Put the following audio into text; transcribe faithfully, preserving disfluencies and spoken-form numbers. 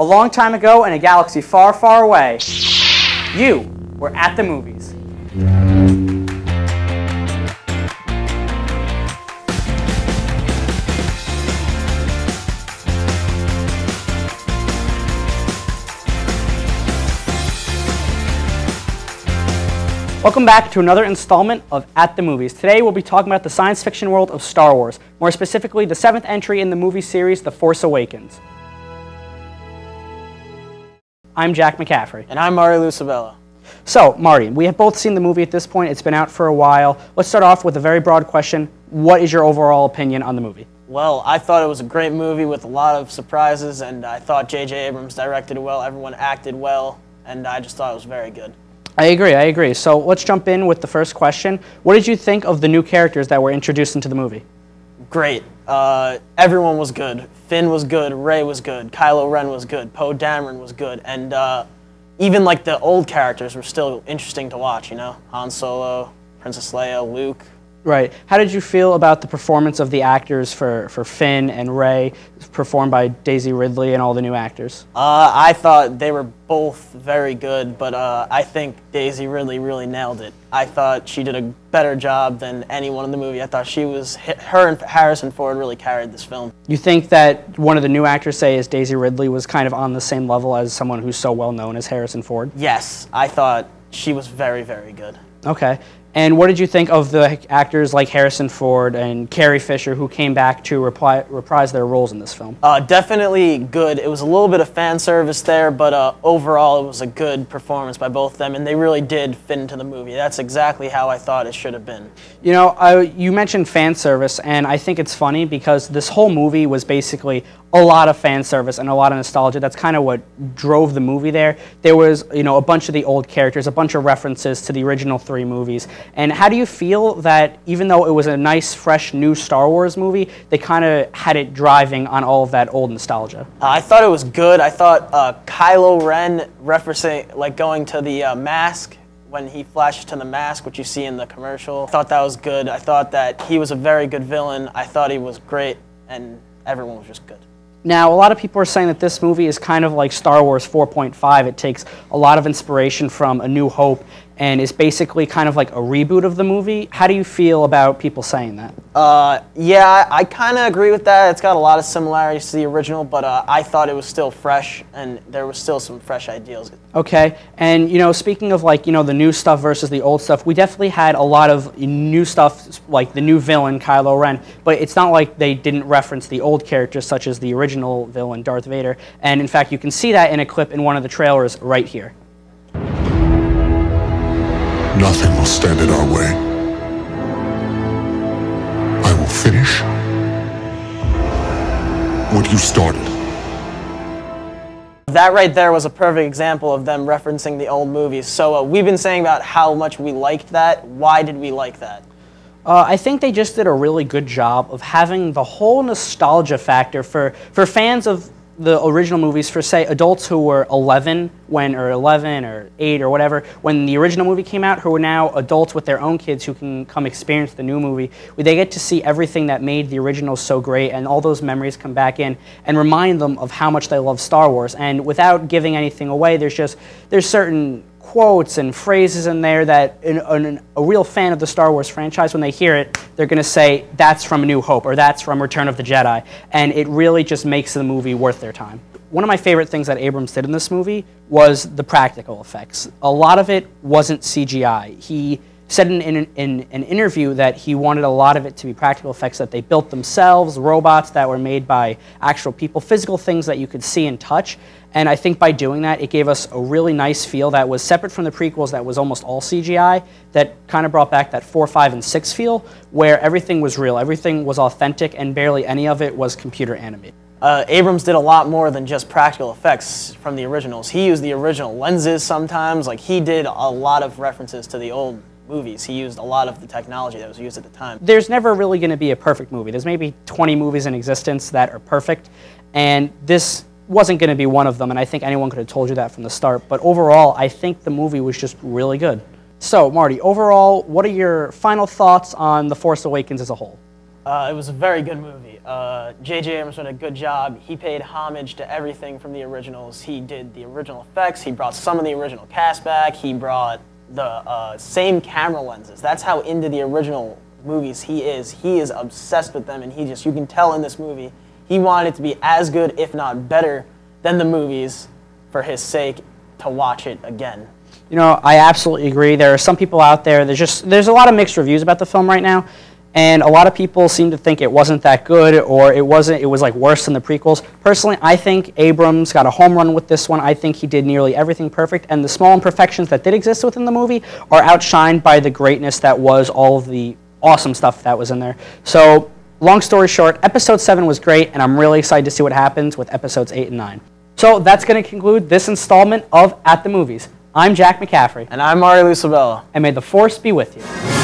A long time ago in a galaxy far, far away, you were at the movies. Welcome back to another installment of At the Movies. Today we'll be talking about the science fiction world of Star Wars, more specifically the seventh entry in the movie series, The Force Awakens. I'm Jack McCaffrey. And I'm Marty Lucibella. So, Marty, we have both seen the movie at this point. It's been out for a while. Let's start off with a very broad question. What is your overall opinion on the movie? Well, I thought it was a great movie with a lot of surprises, and I thought J J Abrams directed well, everyone acted well, and I just thought it was very good. I agree, I agree. So let's jump in with the first question. What did you think of the new characters that were introduced into the movie? Great. Uh, everyone was good. Finn was good, Rey was good, Kylo Ren was good, Poe Dameron was good, and uh, even like the old characters were still interesting to watch, you know? Han Solo, Princess Leia, Luke. Right. How did you feel about the performance of the actors for, for Finn and Rey, performed by Daisy Ridley and all the new actors? Uh, I thought they were both very good, but uh, I think Daisy Ridley really nailed it. I thought she did a better job than anyone in the movie. I thought she was, her and Harrison Ford really carried this film. You think that one of the new actors, say, is Daisy Ridley, was kind of on the same level as someone who's so well known as Harrison Ford? Yes. I thought she was very, very good. Okay. And what did you think of the actors like Harrison Ford and Carrie Fisher who came back to reply, reprise their roles in this film? Uh, definitely good. It was a little bit of fan service there, but uh, overall it was a good performance by both of them, and they really did fit into the movie. That's exactly how I thought it should have been. You know, I, you mentioned fan service, and I think it's funny because this whole movie was basically a lot of fan service and a lot of nostalgia. That's kind of what drove the movie there. There was, you know, a bunch of the old characters, a bunch of references to the original three movies. And how do you feel that even though it was a nice, fresh, new Star Wars movie, they kind of had it driving on all of that old nostalgia? Uh, I thought it was good. I thought uh, Kylo Ren referencing, like going to the uh, mask, when he flashes to the mask, which you see in the commercial, I thought that was good. I thought that he was a very good villain. I thought he was great, and everyone was just good. Now, a lot of people are saying that this movie is kind of like Star Wars four point five. It takes a lot of inspiration from A New Hope and is basically kind of like a reboot of the movie. How do you feel about people saying that? Uh, yeah, I kind of agree with that. It's got a lot of similarities to the original, but uh, I thought it was still fresh and there was still some fresh ideas. Okay, and you know, speaking of like, you know, the new stuff versus the old stuff, we definitely had a lot of new stuff, like the new villain, Kylo Ren, but it's not like they didn't reference the old characters such as the original villain, Darth Vader, and in fact, you can see that in a clip in one of the trailers right here. Nothing will stand in our way. I will finish what you started. That right there was a perfect example of them referencing the old movies. So uh, we've been saying about how much we liked that. Why did we like that? Uh, I think they just did a really good job of having the whole nostalgia factor for, for fans of the original movies, for say adults who were eleven when, or eleven or eight or whatever, when the original movie came out, who are now adults with their own kids who can come experience the new movie. They get to see everything that made the original so great, and all those memories come back in and remind them of how much they love Star Wars. And without giving anything away, there's just, there's certain quotes and phrases in there that an, an, a real fan of the Star Wars franchise, when they hear it, they're going to say, that's from A New Hope, or that's from Return of the Jedi. And it really just makes the movie worth their time. One of my favorite things that Abrams did in this movie was the practical effects. A lot of it wasn't C G I. He said in, in, in an interview that he wanted a lot of it to be practical effects that they built themselves, robots that were made by actual people, physical things that you could see and touch. And I think by doing that, it gave us a really nice feel that was separate from the prequels that was almost all C G I, that kind of brought back that four, five, and six feel, where everything was real, everything was authentic, and barely any of it was computer animated. Uh, Abrams did a lot more than just practical effects from the originals. He used the original lenses sometimes. Like, he did a lot of references to the old movies. He used a lot of the technology that was used at the time. There's never really going to be a perfect movie. There's maybe twenty movies in existence that are perfect, and this wasn't going to be one of them, and I think anyone could have told you that from the start. But overall, I think the movie was just really good. So, Marty, overall, what are your final thoughts on The Force Awakens as a whole? Uh, it was a very good movie. Uh, J J. Abrams did a good job. He paid homage to everything from the originals. He did the original effects. He brought some of the original cast back. He brought the uh, same camera lenses. That's how into the original movies he is. He is obsessed with them, and he just, you can tell in this movie, he wanted it to be as good, if not better, than the movies for his sake to watch it again. You know, I absolutely agree. There are some people out there, there's just, there's a lot of mixed reviews about the film right now. And a lot of people seem to think it wasn't that good, or it wasn't, it was like worse than the prequels. Personally, I think Abrams got a home run with this one. I think he did nearly everything perfect, and the small imperfections that did exist within the movie are outshined by the greatness that was all of the awesome stuff that was in there. So, long story short, Episode seven was great, and I'm really excited to see what happens with Episodes eight and nine. So that's going to conclude this installment of At the Movies. I'm Jack McCaffrey. And I'm Mario Lucibella. And may the Force be with you.